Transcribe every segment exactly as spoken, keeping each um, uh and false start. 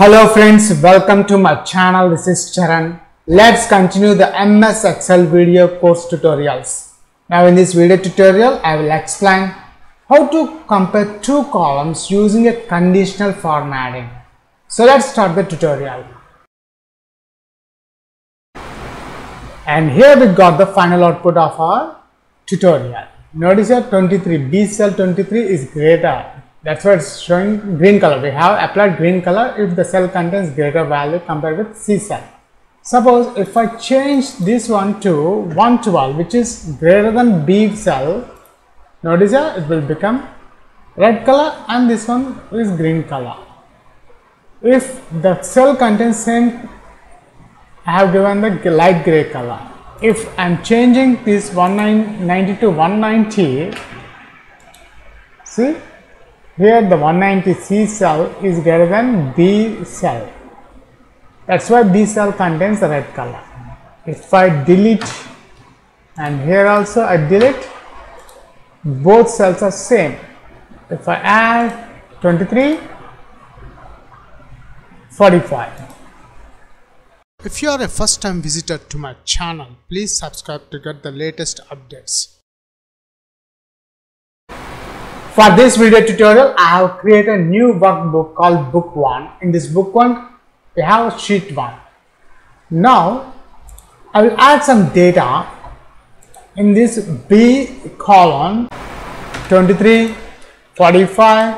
Hello friends, welcome to my channel. This is Charan. Let's continue the M S Excel video course tutorials. Now in this video tutorial, I will explain how to compare two columns using a conditional formatting. So let's start the tutorial. And here we got the final output of our tutorial. Notice here twenty-three, B cell twenty-three is greater. That's why it's showing green color. We have applied green color if the cell contains greater value compared with C cell. Suppose if I change this one to one twelve, which is greater than B cell, notice here it will become red color and this one is green color. If the cell contains same, I have given the light gray color. If I am changing this one ninety to one ninety, see? Here the one ninety C cell is greater than B cell. That's why B cell contains the red color. If I delete, and here also I delete, both cells are same. If I add twenty-three, forty-five. If you are a first time visitor to my channel, please subscribe to get the latest updates. For this video tutorial, I have created a new workbook called Book One. In this Book One, we have Sheet One. Now, I will add some data in this B column: twenty-three, forty-five,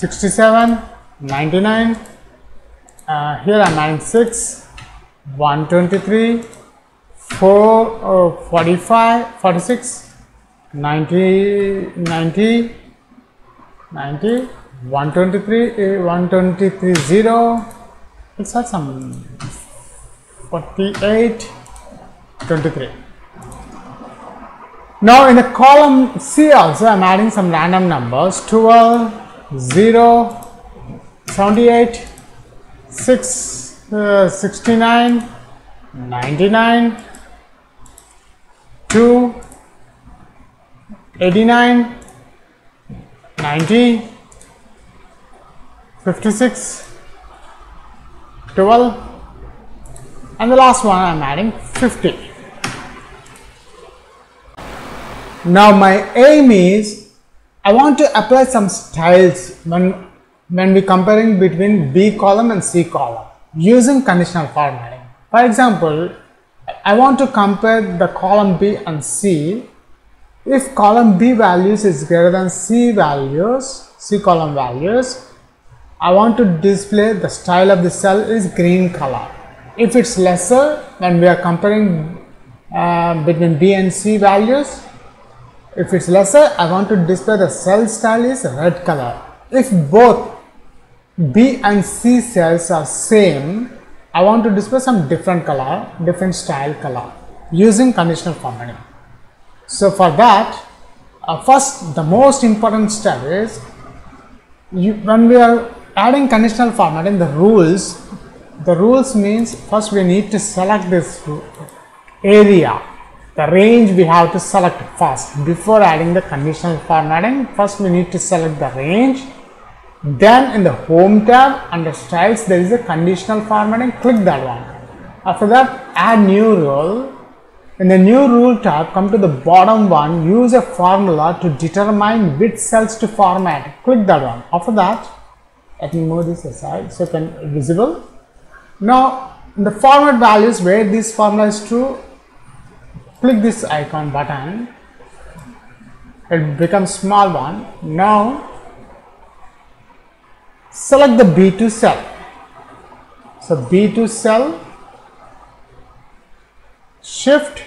sixty-seven, ninety-nine. Uh, here are ninety-six, one twenty-three, four, uh, forty-five, forty-six, ninety, ninety. ninety, one twenty-three, one twenty-three, zero, let's add some forty-eight, twenty-three. Now in the column C also I am adding some random numbers: twelve, zero, seventy-eight, six, sixty-nine, ninety-nine, two, eighty-nine, ninety, fifty-six, twelve, and the last one I am adding fifty. Now my aim is I want to apply some styles when when we comparing between B column and C column using conditional formatting. For example, I want to compare the column B and C. If column B values is greater than C values, C column values, I want to display the style of the cell is green color. If it's lesser, when we are comparing uh, between B and C values, if it's lesser, I want to display the cell style is red color. If both B and C cells are same, I want to display some different color, different style color using conditional formatting. So for that, uh, first the most important step is you, when we are adding conditional formatting, the rules, the rules means first we need to select this area, the range we have to select first before adding the conditional formatting. First we need to select the range, then in the home tab under styles there is a conditional formatting, click that one. After that, add new rule. In the new rule tab, come to the bottom one, use a formula to determine which cells to format. Click that one. After that, let me move this aside so it can be visible. Now, in the format values where this formula is true, click this icon button. It becomes small one. Now, select the B two cell. So, B two cell, shift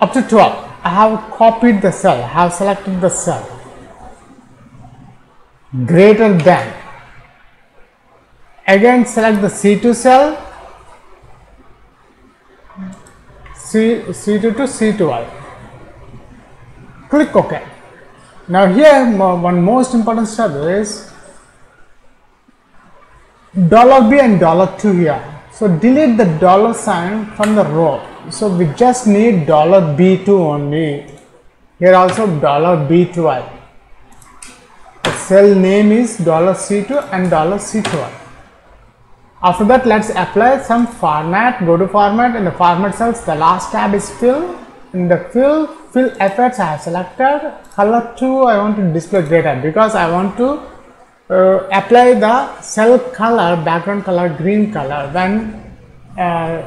up to twelve. I have copied the cell, I have selected the cell greater than. Again select the C two cell, C, C two to C twelve, click OK. Now here one most important step is dollar B and dollar two here. So delete the dollar sign from the row. So we just need dollar B two only. Here also dollar B twelve. The cell name is dollar C two and dollar C twelve. After that, let's apply some format. Go to format. In the format cells, the last tab is fill. In the fill, fill effects I have selected. Color two, I want to display greater because I want to uh, apply the cell color, background color, green color when uh,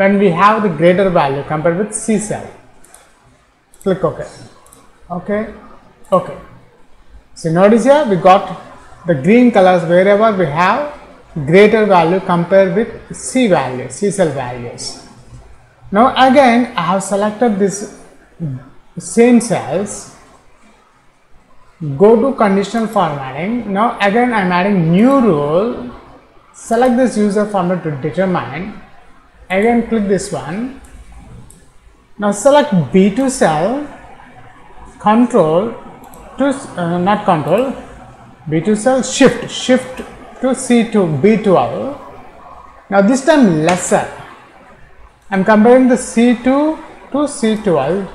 when we have the greater value compared with C cell. Click OK. OK. OK. So notice here we got the green colors wherever we have greater value compared with C value, C cell values. Now again I have selected this same cells. Go to conditional formatting. Now again I am adding new rule. Select this user format to determine. Again click this one. Now select B two cell. Control to uh, not control B two cell. Shift shift to C two B twelve. Now this time lesser. I am comparing the C two to C twelve.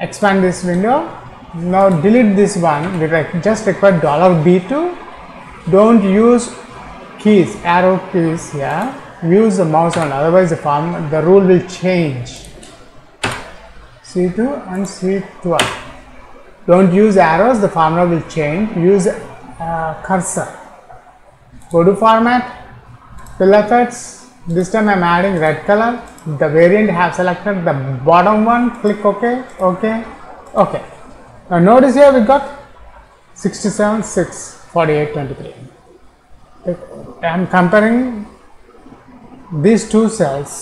Expand this window. Now delete this one. We just require dollar B two. Don't use keys, arrow keys here. Use the mouse on, otherwise the form the rule will change. C two and C twelve. Don't use arrows. The formula will change. Use Uh, cursor. Go to format, fill effects. This time I am adding red color. The variant I have selected the bottom one. Click OK, OK, OK. Now notice here we got sixty-seven, six, forty-eight, twenty-three. I am comparing these two cells.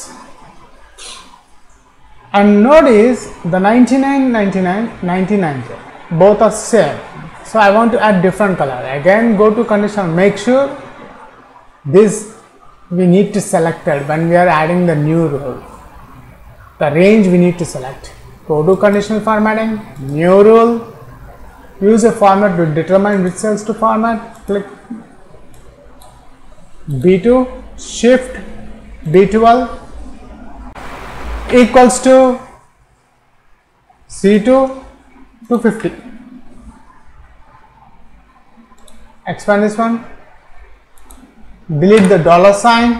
And notice the ninety-nine, ninety-nine, ninety-nine. Both are same. So I want to add different color. Again go to conditional, make sure this we need to select it when we are adding the new rule. The range we need to select. Go to conditional formatting, new rule, use a format to determine which cells to format. Click B two, shift B twelve equals to C two to fifty. Expand this one, delete the dollar sign,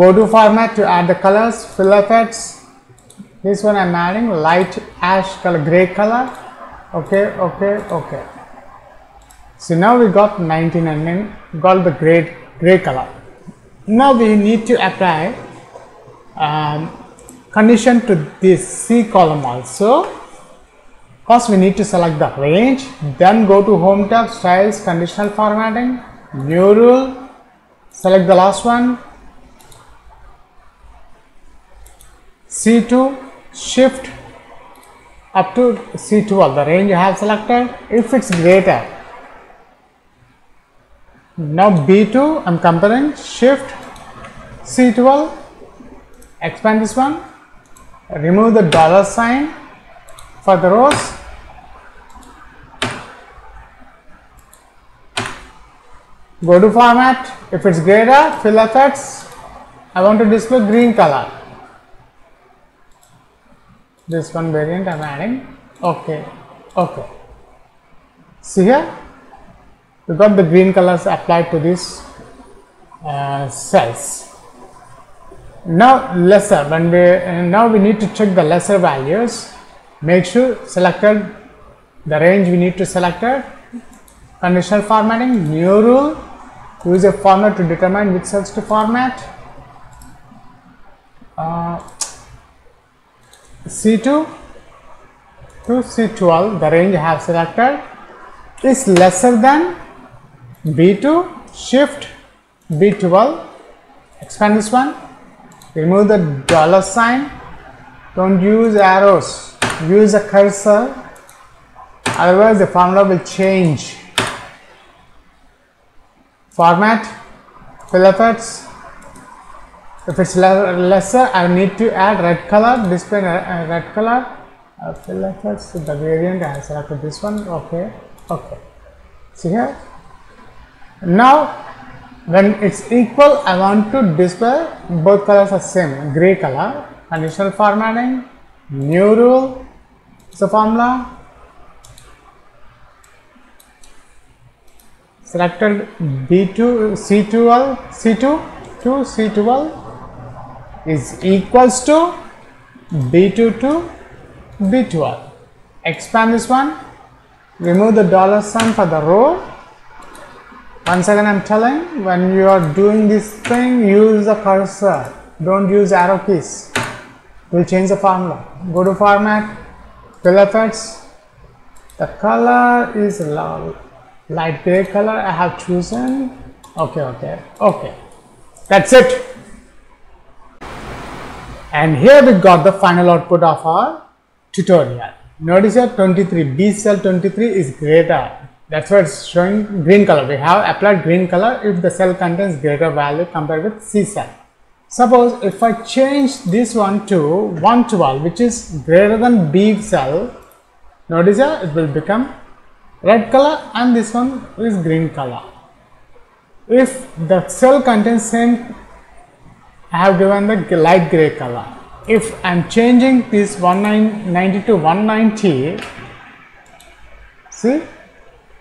go to format to add the colors, fill effects. This one I am adding light ash color, grey color. OK, OK, OK. So now we got ninety-nine, got the grey, grey color. Now we need to apply um, condition to this C column also. First we need to select the range, then go to home tab, styles, conditional formatting, new rule, select the last one, C two, shift up to C twelve, the range you have selected, if it's greater. Now B two, I am comparing, shift C twelve, expand this one. Remove the dollar sign for the rows. Go to format. If it's greater, fill effects. I want to display green color. This one variant I am adding. OK, OK. See here, we got the green colors applied to these uh, cells. Now lesser, when we uh, now we need to check the lesser values. Make sure selected the range we need to select it. Conditional formatting, new rule, use a format to determine which cells to format. Uh, C two to C twelve, the range I have selected is lesser than B two, shift B twelve, expand this one. Remove the dollar sign, don't use arrows, use a cursor, otherwise the formula will change. Format, fill effects. If it's lesser, I need to add red color, display red color, uh, fill effects, the variant I selected this one, OK, OK. See here, now when it's equal, I want to display both colors are same, grey color. Conditional formatting, new rule, So formula, selected B two C two L C two to C two L is equals to B two to B two L. Expand this one, remove the dollar sign for the row. Once again I'm telling, when you are doing this thing, use the cursor, don't use arrow keys. We'll change the formula. Go to format, fill effects. The color is low, light gray color I have chosen. Okay, okay, okay. That's it. And here we got the final output of our tutorial. Notice here twenty-three, B cell twenty-three is greater. That's why it's showing green color. We have applied green color if the cell contains greater value compared with C cell. Suppose if I change this one to one twelve, which is greater than B cell, notice here it will become red color and this one is green color. If the cell contains same, I have given the light gray color. If I am changing this one ninety to one ninety, see,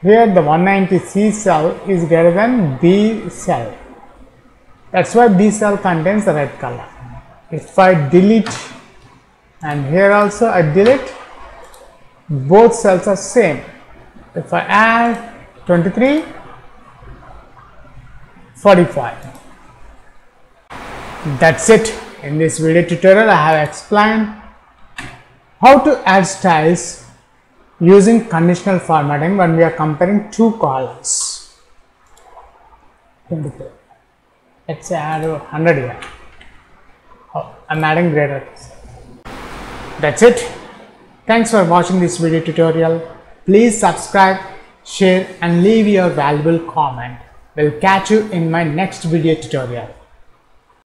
here the one ninety C cell is greater than B cell. That's why B cell contains the red color. If I delete, and here also I delete, both cells are same. If I add twenty-three, forty-five. That's it. In this video tutorial I have explained how to add styles using conditional formatting when we are comparing two columns. Let's add one hundred here. Oh, I'm adding greater. That's it. Thanks for watching this video tutorial. Please subscribe, share and leave your valuable comment. We'll catch you in my next video tutorial.